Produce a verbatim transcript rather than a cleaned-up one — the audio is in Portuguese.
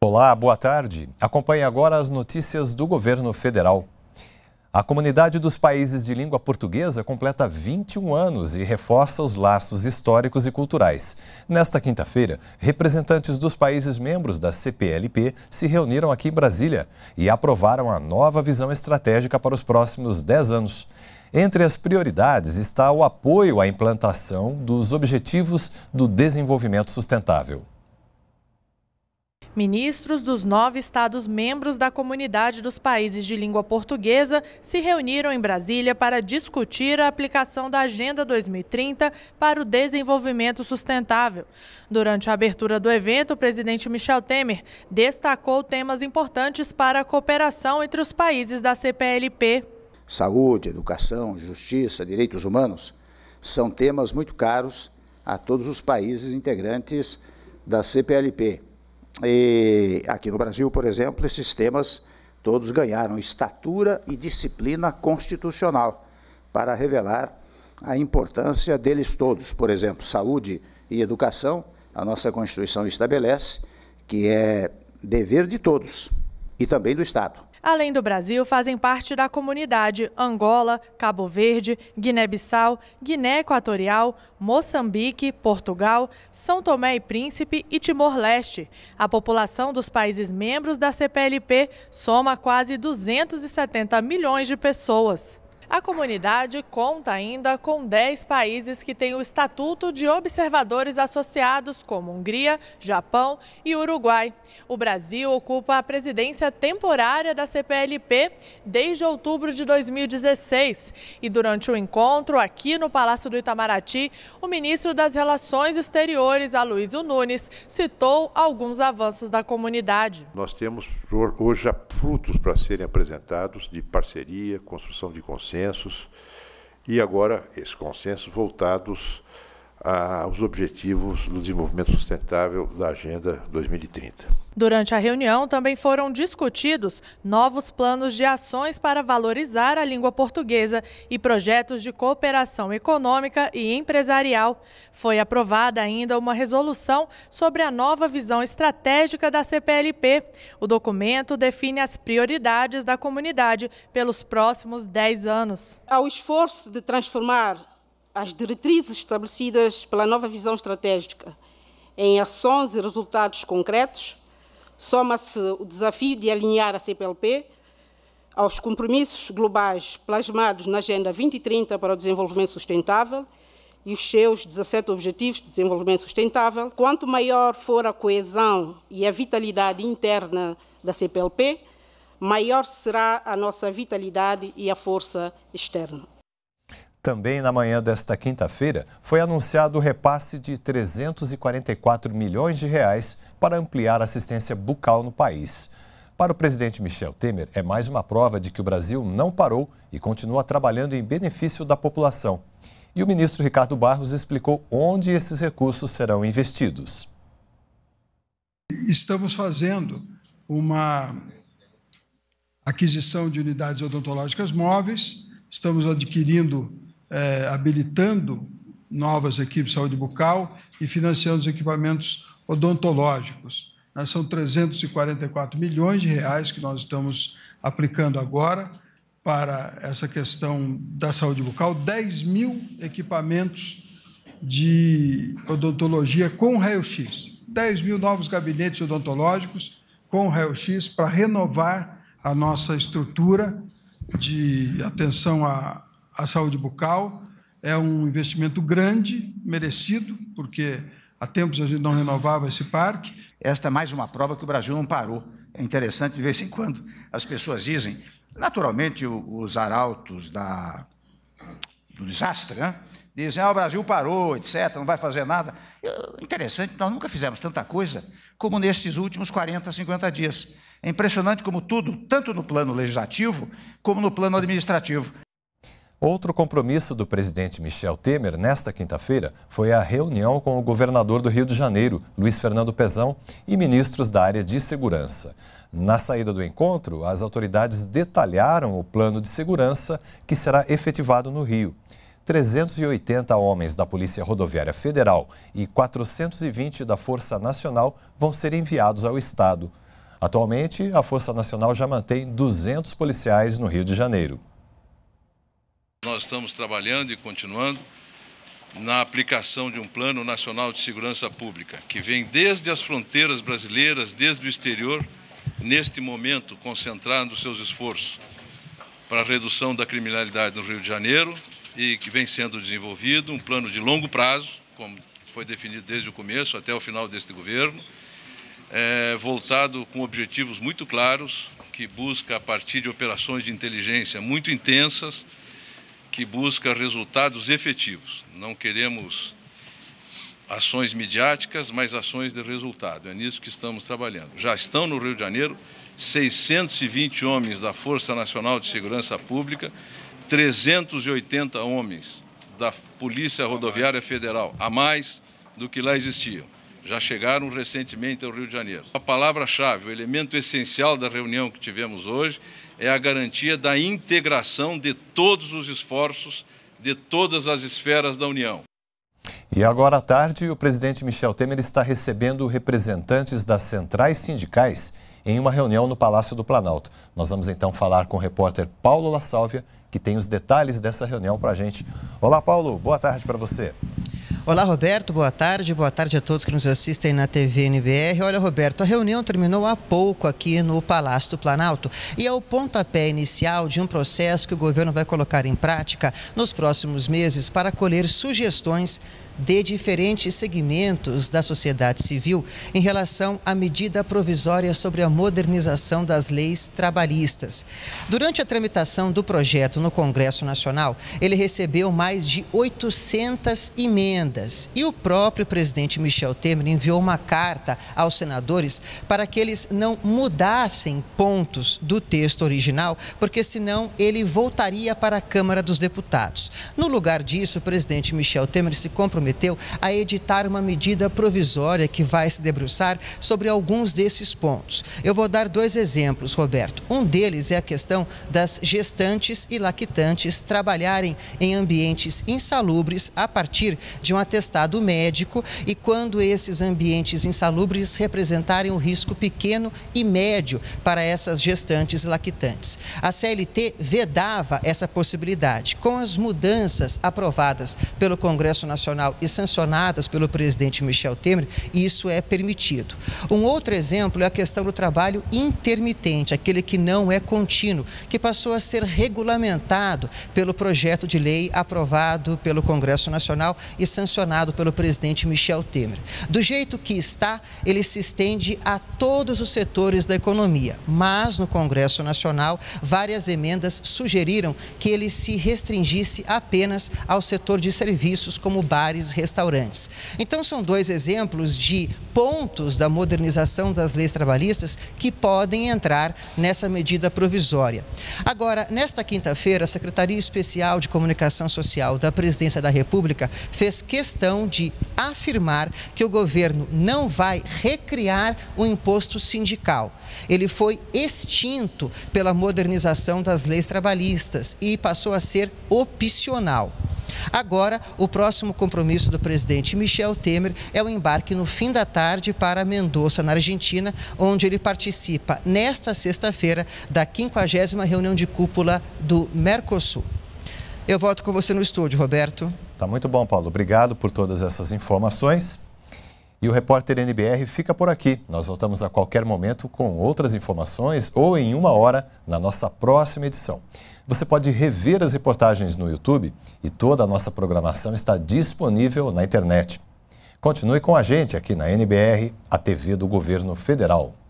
Olá, boa tarde. Acompanhe agora as notícias do governo federal. A Comunidade dos Países de Língua Portuguesa completa vinte e um anos e reforça os laços históricos e culturais. Nesta quinta-feira, representantes dos países membros da C P L P se reuniram aqui em Brasília e aprovaram a nova visão estratégica para os próximos dez anos. Entre as prioridades está o apoio à implantação dos Objetivos do Desenvolvimento Sustentável. Ministros dos nove Estados-membros da Comunidade dos Países de Língua Portuguesa se reuniram em Brasília para discutir a aplicação da Agenda dois mil e trinta para o Desenvolvimento Sustentável. Durante a abertura do evento, o presidente Michel Temer destacou temas importantes para a cooperação entre os países da C P L P. Saúde, educação, justiça, direitos humanos são temas muito caros a todos os países integrantes da C P L P. E aqui no Brasil, por exemplo, esses temas todos ganharam estatura e disciplina constitucional para revelar a importância deles todos. Por exemplo, saúde e educação, a nossa Constituição estabelece que é dever de todos e também do Estado. Além do Brasil, fazem parte da comunidade Angola, Cabo Verde, Guiné-Bissau, Guiné Equatorial, Moçambique, Portugal, São Tomé e Príncipe e Timor-Leste. A população dos países membros da C P L P soma quase duzentos e setenta milhões de pessoas. A comunidade conta ainda com dez países que têm o estatuto de observadores associados, como Hungria, Japão e Uruguai. O Brasil ocupa a presidência temporária da C P L P desde outubro de dois mil e dezesseis. E durante o encontro, aqui no Palácio do Itamaraty, o ministro das Relações Exteriores, Aloysio Nunes, citou alguns avanços da comunidade. Nós temos hoje frutos para serem apresentados de parceria, construção de consenso, e agora esses consensos voltados aos Objetivos do Desenvolvimento Sustentável da Agenda dois mil e trinta. Durante a reunião também foram discutidos novos planos de ações para valorizar a língua portuguesa e projetos de cooperação econômica e empresarial. Foi aprovada ainda uma resolução sobre a nova visão estratégica da C P L P. O documento define as prioridades da comunidade pelos próximos dez anos. Ao esforço de transformar as diretrizes estabelecidas pela nova visão estratégica em ações e resultados concretos, soma-se o desafio de alinhar a C P L P aos compromissos globais plasmados na Agenda dois mil e trinta para o Desenvolvimento Sustentável e os seus dezessete Objetivos de Desenvolvimento Sustentável. Quanto maior for a coesão e a vitalidade interna da C P L P, maior será a nossa vitalidade e a força externa. Também na manhã desta quinta-feira, foi anunciado o repasse de trezentos e quarenta e quatro milhões de reais para ampliar a assistência bucal no país. Para o presidente Michel Temer, é mais uma prova de que o Brasil não parou e continua trabalhando em benefício da população. E o ministro Ricardo Barros explicou onde esses recursos serão investidos. Estamos fazendo uma aquisição de unidades odontológicas móveis, estamos adquirindo É, habilitando novas equipes de saúde bucal e financiando os equipamentos odontológicos. São trezentos e quarenta e quatro milhões de reais que nós estamos aplicando agora para essa questão da saúde bucal, dez mil equipamentos de odontologia com raio-x, dez mil novos gabinetes odontológicos com raio-x para renovar a nossa estrutura de atenção à A saúde bucal. É um investimento grande, merecido, porque há tempos a gente não renovava esse parque. Esta é mais uma prova que o Brasil não parou. É interessante, de vez em quando, as pessoas dizem, naturalmente, os arautos da, do desastre, né? Dizem, ah, o Brasil parou, etcétera, não vai fazer nada. É interessante, nós nunca fizemos tanta coisa como nestes últimos quarenta, cinquenta dias. É impressionante como tudo, tanto no plano legislativo como no plano administrativo. Outro compromisso do presidente Michel Temer nesta quinta-feira foi a reunião com o governador do Rio de Janeiro, Luiz Fernando Pezão, e ministros da área de segurança. Na saída do encontro, as autoridades detalharam o plano de segurança que será efetivado no Rio. trezentos e oitenta homens da Polícia Rodoviária Federal e quatrocentos e vinte da Força Nacional vão ser enviados ao estado. Atualmente, a Força Nacional já mantém duzentos policiais no Rio de Janeiro. Nós estamos trabalhando e continuando na aplicação de um Plano Nacional de Segurança Pública, que vem desde as fronteiras brasileiras, desde o exterior, neste momento concentrando seus esforços para a redução da criminalidade no Rio de Janeiro e que vem sendo desenvolvido um plano de longo prazo, como foi definido desde o começo até o final deste governo, é, voltado com objetivos muito claros, que busca a partir de operações de inteligência muito intensas, que busca resultados efetivos. Não queremos ações midiáticas, mas ações de resultado. É nisso que estamos trabalhando. Já estão no Rio de Janeiro seiscentos e vinte homens da Força Nacional de Segurança Pública, trezentos e oitenta homens da Polícia Rodoviária Federal, a mais do que lá existiam. Já chegaram recentemente ao Rio de Janeiro. A palavra-chave, o elemento essencial da reunião que tivemos hoje é a garantia da integração de todos os esforços de todas as esferas da União. E agora à tarde, o presidente Michel Temer está recebendo representantes das centrais sindicais em uma reunião no Palácio do Planalto. Nós vamos então falar com o repórter Paulo Lasalvia, que tem os detalhes dessa reunião para a gente. Olá, Paulo, boa tarde para você. Olá, Roberto, boa tarde, boa tarde a todos que nos assistem na T V N B R. Olha, Roberto, a reunião terminou há pouco aqui no Palácio do Planalto e é o pontapé inicial de um processo que o governo vai colocar em prática nos próximos meses para colher sugestões de diferentes segmentos da sociedade civil em relação à medida provisória sobre a modernização das leis trabalhistas. Durante a tramitação do projeto no Congresso Nacional, ele recebeu mais de oitocentas emendas e o próprio presidente Michel Temer enviou uma carta aos senadores para que eles não mudassem pontos do texto original, porque senão ele voltaria para a Câmara dos Deputados. No lugar disso, o presidente Michel Temer se comprometeu prometeu a editar uma medida provisória que vai se debruçar sobre alguns desses pontos. Eu vou dar dois exemplos, Roberto. Um deles é a questão das gestantes e lactantes trabalharem em ambientes insalubres a partir de um atestado médico e quando esses ambientes insalubres representarem um risco pequeno e médio para essas gestantes e lactantes. A C L T vedava essa possibilidade. Com as mudanças aprovadas pelo Congresso Nacional e sancionadas pelo presidente Michel Temer, isso é permitido. Um outro exemplo é a questão do trabalho intermitente, aquele que não é contínuo, que passou a ser regulamentado pelo projeto de lei aprovado pelo Congresso Nacional e sancionado pelo presidente Michel Temer. Do jeito que está, ele se estende a todos os setores da economia, mas no Congresso Nacional, várias emendas sugeriram que ele se restringisse apenas ao setor de serviços, como bares, restaurantes. Então, são dois exemplos de pontos da modernização das leis trabalhistas que podem entrar nessa medida provisória. Agora, nesta quinta-feira, a Secretaria Especial de Comunicação Social da Presidência da República fez questão de afirmar que o governo não vai recriar o imposto sindical. Ele foi extinto pela modernização das leis trabalhistas e passou a ser opcional. Agora, o próximo compromisso do presidente Michel Temer é o embarque no fim da tarde para Mendoza, na Argentina, onde ele participa nesta sexta-feira da quinquagésima reunião de cúpula do Mercosul. Eu volto com você no estúdio, Roberto. Tá muito bom, Paulo. Obrigado por todas essas informações. E o repórter N B R fica por aqui. Nós voltamos a qualquer momento com outras informações ou em uma hora na nossa próxima edição. Você pode rever as reportagens no YouTube e toda a nossa programação está disponível na internet. Continue com a gente aqui na N B R, a T V do Governo Federal.